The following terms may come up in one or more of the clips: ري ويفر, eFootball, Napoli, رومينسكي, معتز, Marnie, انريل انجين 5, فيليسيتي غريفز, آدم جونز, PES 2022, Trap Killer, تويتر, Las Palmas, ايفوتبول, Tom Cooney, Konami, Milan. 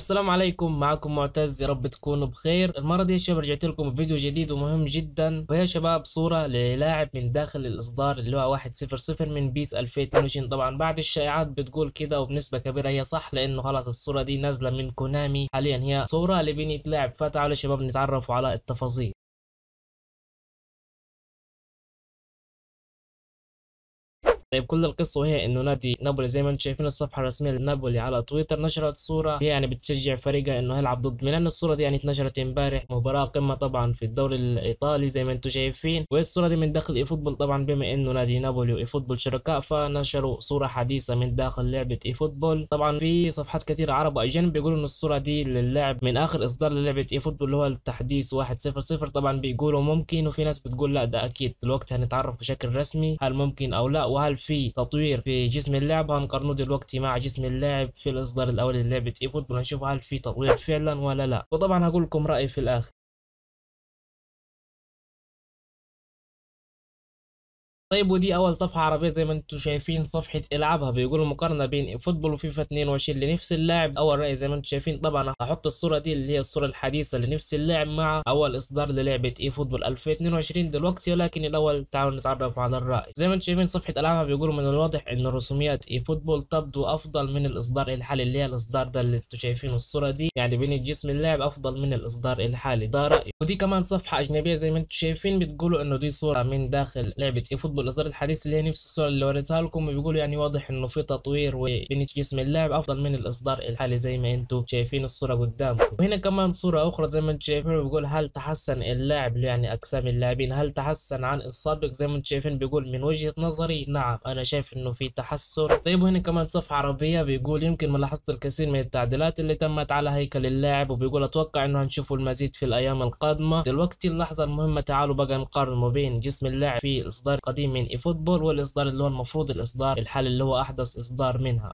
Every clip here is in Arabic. السلام عليكم، معكم معتز، يا رب تكونوا بخير. المره دي يا شباب رجعت لكم بفيديو جديد ومهم جدا، وهي يا شباب صوره للاعب من داخل الاصدار اللي هو 100 من بيس 2022. طبعا بعد الشائعات بتقول كده وبنسبه كبيره هي صح، لانه خلاص الصوره دي نازله من كونامي حاليا، هي صوره لبنيه لاعب. فتعالوا يا شباب نتعرفوا على التفاصيل. طيب كل القصه وهي انه نادي نابولي، زي ما انتم شايفين الصفحه الرسميه لنابولي على تويتر نشرت صوره هي يعني بتشجع فريقها انه يلعب ضد ميلان. الصوره دي يعني اتنشرت امبارح، مباراه قمه طبعا في الدوري الايطالي زي ما انتم شايفين، والصوره دي من داخل ايفوتبول. طبعا بما انه نادي نابولي وايفوتبول شركاء فنشروا صوره حديثه من داخل لعبه ايفوتبول. طبعا في صفحات كثيره عرب واجانب بيقولوا ان الصوره دي للاعب من اخر اصدار للعبه ايفوتبول اللي هو التحديث 100. طبعا بيقولوا ممكن، وفي ناس بتقول لا ده اكيد دلوقتي هنتعرف بشكل رسمي هل ممكن او لا، وهل في تطوير في جسم اللاعب. هنقارنه دلوقتي مع جسم اللاعب في الاصدار الاولي للعبه ايفوتبول، هنشوف هل في تطوير فعلا ولا لا، وطبعا هقول لكم رايي في الاخر. طيب ودي اول صفحه عربيه زي ما انتم شايفين، صفحه العبها، بيقولوا مقارنه بين فوتبول وفيفا 22 لنفس اللاعب. اول راي زي ما انتم شايفين، طبعا هحط الصوره دي اللي هي الصوره الحديثه لنفس اللاعب مع اول اصدار للعبه اي فوتبول 2022 دلوقتي، ولكن الاول تعالوا نتعرف على الراي. زي ما انتم شايفين صفحه العبها بيقولوا من الواضح ان رسوميات اي فوتبول تبدو افضل من الاصدار الحالي، اللي هي الاصدار ده اللي انتم شايفينه الصوره دي، يعني بين جسم اللاعب افضل من الاصدار الحالي، ده رايي. ودي كمان صفحه اجنبيه زي ما انتم شايفين، بتقولوا انه دي صوره من داخل لعبه اي فوتبول الاصدار الحديث اللي هي نفس الصوره اللي وريتها لكم، وبيقولوا يعني واضح انه في تطوير وبنيه جسم اللاعب افضل من الاصدار الحالي زي ما انتم شايفين الصوره قدامكم. وهنا كمان صوره اخرى زي ما انتم شايفين، بيقول هل تحسن اللاعب، يعني اجسام اللاعبين هل تحسن عن السابق. زي ما انتم شايفين بيقول من وجهه نظري نعم، انا شايف انه في تحسن. طيب وهنا كمان صفحه عربيه بيقول يمكن ملاحظت الكثير من التعديلات اللي تمت على هيكل اللاعب، وبيقول اتوقع انه هنشوفوا المزيد في الايام القادمه. دلوقتي اللحظه المهمه، تعالوا بقى نقارن ما بين جسم اللاعب في اصدار قديم من ايفوتبول والاصدار اللي هو المفروض الاصدار الحالي اللي هو احدث اصدار منها.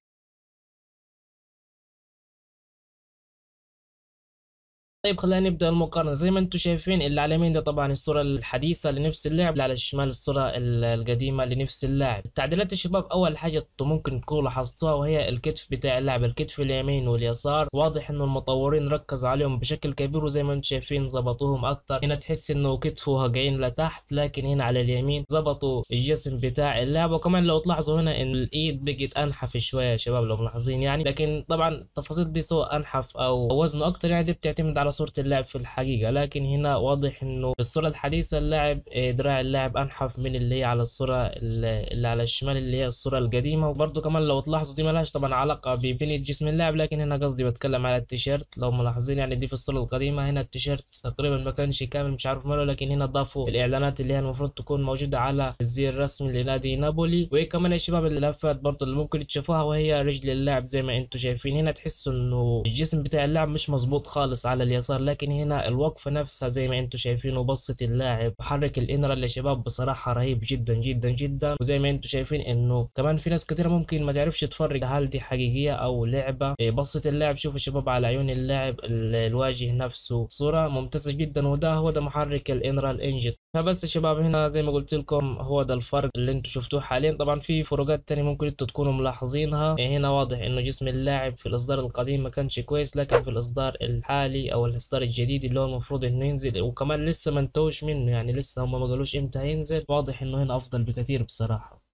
طيب خلينا نبدا المقارنه. زي ما انتم شايفين اللي على اليمين ده طبعا الصوره الحديثه لنفس اللاعب، اللي على الشمال الصوره القديمه لنفس اللاعب. التعديلات يا شباب اول حاجه انتم ممكن تكونوا لاحظتوها وهي الكتف بتاع اللاعب، الكتف اليمين واليسار، واضح انه المطورين ركزوا عليهم بشكل كبير، وزي ما انتم شايفين ظبطوهم اكتر. هنا تحس انه كتفه هجعين لتحت، لكن هنا على اليمين ظبطوا الجسم بتاع اللاعب. وكمان لو تلاحظوا هنا ان الايد بقت انحف شويه يا شباب لو ملاحظين يعني، لكن طبعا التفاصيل دي سواء انحف او وزنه اكتر يعني دي بتعتمد على صورة اللاعب في الحقيقة، لكن هنا واضح انه في الصورة الحديثة اللاعب دراع اللاعب انحف من اللي هي على الصورة اللي على الشمال اللي هي الصورة القديمة. وبرضه كمان لو تلاحظوا دي مالهاش طبعا علاقة ببنية جسم اللاعب، لكن هنا قصدي بتكلم على التيشيرت لو ملاحظين يعني، دي في الصورة القديمة هنا التيشيرت تقريبا ما كانش كامل مش عارف ماله، لكن هنا ضافوا الاعلانات اللي هي المفروض تكون موجودة على الزي الرسمي لنادي نابولي. وكمان يا شباب اللفات برضه اللي ممكن تشوفوها وهي رجل اللاعب زي ما انتم شايفين، هنا تحسوا انه الجسم بتاع اللاعب مش مظبوط خالص على اليسار، لكن هنا الوقفه نفسها زي ما انتم شايفين وبصه اللاعب وحرك الانرا اللي شباب بصراحه رهيب جدا جدا جدا. وزي ما انتم شايفين انه كمان في ناس كثيره ممكن ما تعرفش تفرق هل دي حقيقيه او لعبه. بصه اللاعب شوفوا شباب على عيون اللاعب، الواجه نفسه صوره ممتازه جدا، وده هو ده محرك الانرا الانجت. فبس يا شباب هنا زي ما قلت لكم هو ده الفرق اللي انتم شفتوه حاليا. طبعا في فروقات ثانيه ممكن انتم تكونوا ملاحظينها، هنا واضح انه جسم اللاعب في الاصدار القديم ما كانش كويس، لكن في الاصدار الحالي او الاصدار الجديد اللي هو المفروض انه ينزل وكمان لسه ما انتهوش منه يعني، لسه هم ما قالوش امتى هينزل، واضح انه هنا افضل بكثير بصراحه.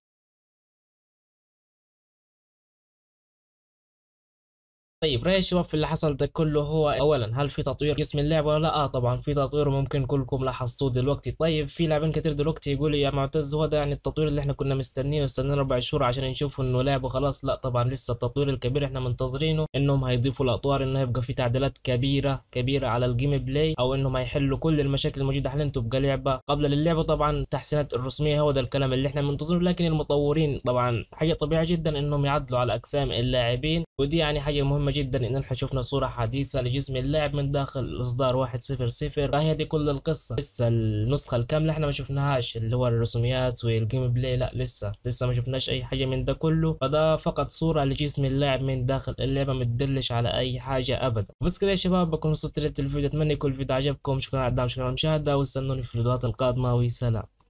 طيب رأي الشباب في اللي حصل ده كله هو اولا هل في تطوير جسم اللاعب ولا لا؟ طبعا في تطوير وممكن كلكم لاحظتوه دلوقتي. طيب في لاعبين كتير دلوقتي يقولوا يا معتز هو ده يعني التطوير اللي احنا كنا مستنيينه، استنينا 4 شهور عشان نشوف انه لاعب وخلاص؟ لا طبعا لسه التطوير الكبير احنا منتظرينه، انهم هيضيفوا الاطوار، انه هيبقى في تعديلات كبيره كبيره على الجيم بلاي، او انهم هيحلوا كل المشاكل الموجوده حاليا تبقى لعبه قبل للعبه. طبعا التحسينات الرسميه هو ده الكلام اللي احنا منتظرينه، لكن المطورين طبعا حاجه طبيعيه جدا انهم يعدلوا على اجسام اللاعبين، ودي يعني حاجه مهمه جدا ان احنا شفنا صوره حديثه لجسم اللاعب من داخل الاصدار 100. فهي دي كل القصه، لسه النسخه الكامله احنا ما شفناهاش اللي هو الرسوميات والجيم بلاي، لا لسه ما شفناش اي حاجه من ده كله، فده فقط صوره لجسم اللاعب من داخل اللعبه، ما تدلش على اي حاجه ابدا. بس كده يا شباب بكون وصلت للفيديو، اتمنى يكون الفيديو عجبكم، شكرا على الدعم، شكرا على المشاهده، واستنوني في الفيديوهات القادمه وسلام.